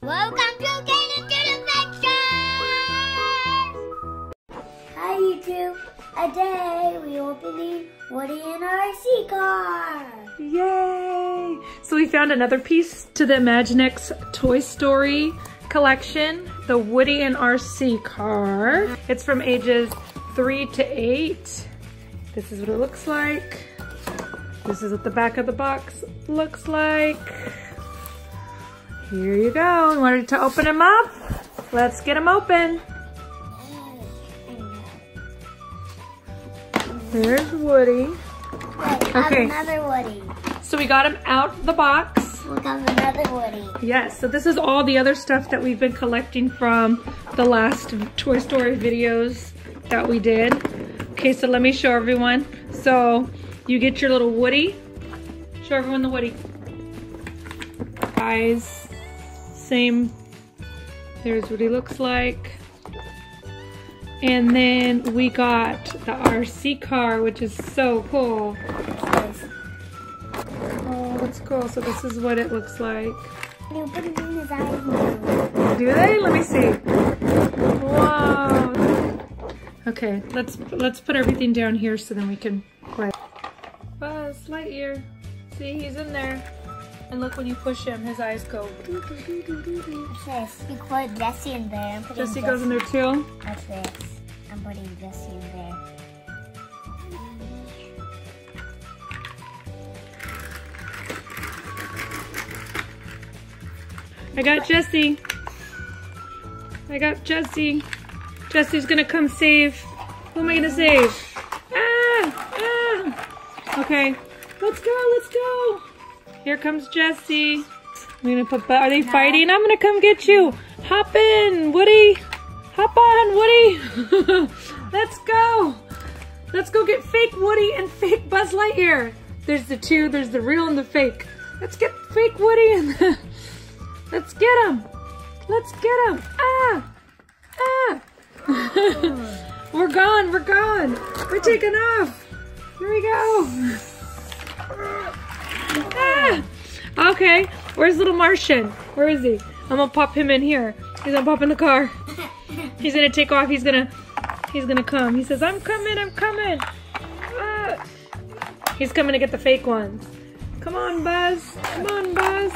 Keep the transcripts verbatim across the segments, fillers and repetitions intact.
Welcome to CadenTube Adventures! Hi YouTube! Today we will be Woody in our R C car! Yay! So we found another piece to the Imaginext Toy Story collection, the Woody and R C car. It's from ages three to eight. This is what it looks like. This is what the back of the box looks like. Here you go. You wanted to open them up? Let's get them open. There's Woody. Wait, okay. Another Woody. So we got him out the box. We got another Woody. Yes, so this is all the other stuff that we've been collecting from the last Toy Story videos that we did. Okay, so let me show everyone. So you get your little Woody. Show everyone the Woody. Eyes. Same, there's what he looks like. And then we got the R C car, which is so cool. Oh, it's cool. So this is what it looks like. They put it in his eyes now. Do they? Let me see. Whoa. Okay, let's let's put everything down here so then we can play. Buzz Lightyear. See, he's in there. And look, when you push him, his eyes go. Doo, doo, doo, doo, doo, doo. Yes, you put Jessie in there. Jessie goes in there too? That's this. I'm putting Jessie in there. I got Jessie. I got Jessie. Jessie's gonna come save. Who am I gonna save? Ah! Ah! Okay. Let's go, let's go! Here comes Jessie. I'm gonna put. Are they no. fighting? I'm gonna come get you. Hop in, Woody. Hop on, Woody. Let's go. Let's go get fake Woody and fake Buzz Lightyear. There's the two. There's the real and the fake. Let's get fake Woody and the... let's get him. Let's get him. Ah, ah. Oh. We're gone. We're gone. We're taking off. Here we go. Ah! Okay, where's little Martian? Where is he? I'm gonna pop him in here. He's gonna pop in the car. He's gonna take off. He's gonna, he's gonna come. He says, "I'm coming. I'm coming." Ah. He's coming to get the fake ones. Come on, Buzz. Come on, Buzz.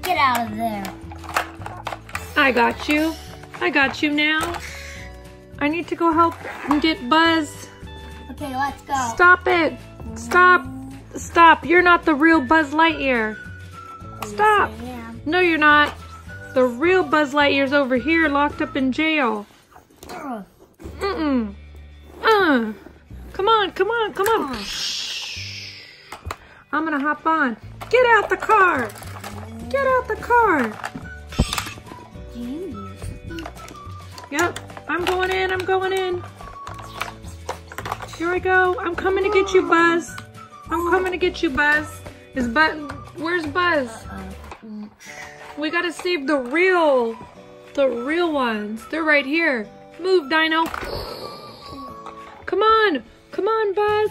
Get out of there. I got you. I got you now. I need to go help and get Buzz. Okay, let's go. Stop it. Stop. Stop, you're not the real Buzz Lightyear. Stop. No, you're not. The real Buzz Lightyear's over here locked up in jail. Mm-mm. Uh. Come on, come on, come on. I'm gonna hop on. Get out the car. Get out the car. Yep, I'm going in, I'm going in. Here I go. I'm coming to get you, Buzz. I'm coming to get you, Buzz. Is Buzz? Where's Buzz? Uh-oh. We gotta save the real, the real ones. They're right here. Move, Dino. Come on, come on, Buzz.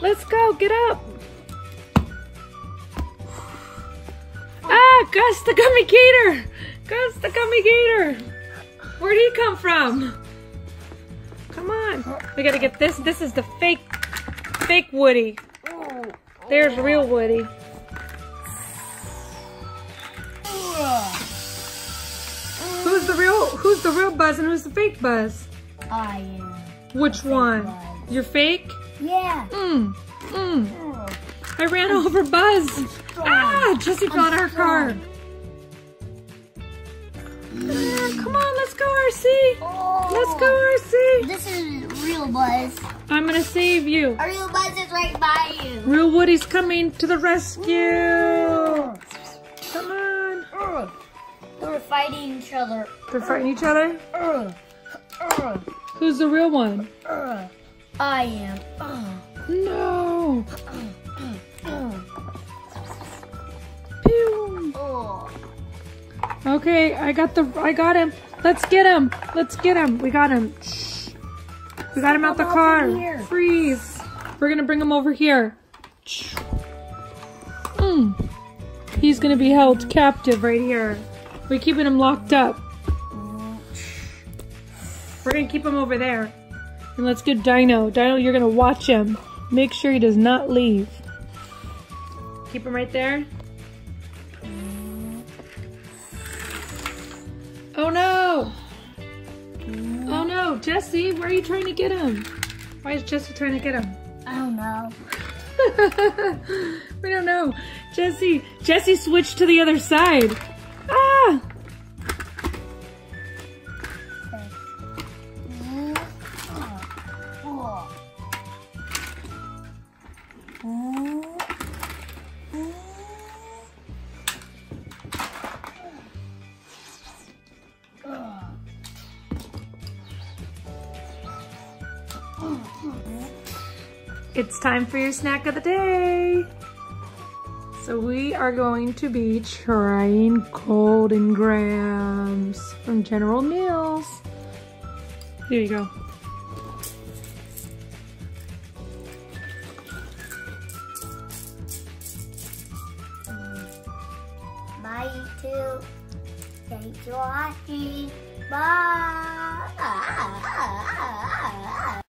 Let's go. Get up. Ah, Gus the Gummy Gator. Gus the Gummy Gator. Where'd he come from? Come on. We gotta get this. This is the fake. Fake Woody. There's real Woody. Who's the real? Who's the real Buzz and who's the fake Buzz? I am. Which one? Buzz. You're fake? Yeah. Mm. Mm. I ran I'm, over Buzz. Ah! Jessie got our car. Yeah, come on, let's go R C. Oh. Let's go R C. This is real Buzz. I'm gonna save you. Our real Buzz is right by you. Real Woody's coming to the rescue. Ooh. Come on. Uh. They're fighting each other. They're fighting each other? Uh. Uh. Who's the real one? Uh. I am. Uh. No. Uh. Uh. Pew. Uh. Okay, I got the. I got him. Let's get him. Let's get him. We got him. We got him out the car. Freeze. We're gonna bring him over here. Mm. He's gonna be held captive right here. We're keeping him locked up. We're gonna keep him over there. And let's get Dino. Dino, you're gonna watch him. Make sure he does not leave. Keep him right there. Oh no! Oh no, Jesse, where are you trying to get him? Why is Jesse trying to get him? I don't know. We don't know. Jesse, Jesse switched to the other side. Ah! It's time for your snack of the day. So we are going to be trying Golden Grams from General Mills. Here you go. Bye YouTube. Thanks for watching. Bye.